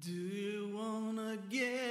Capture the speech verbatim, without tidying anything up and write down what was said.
Do you wanna get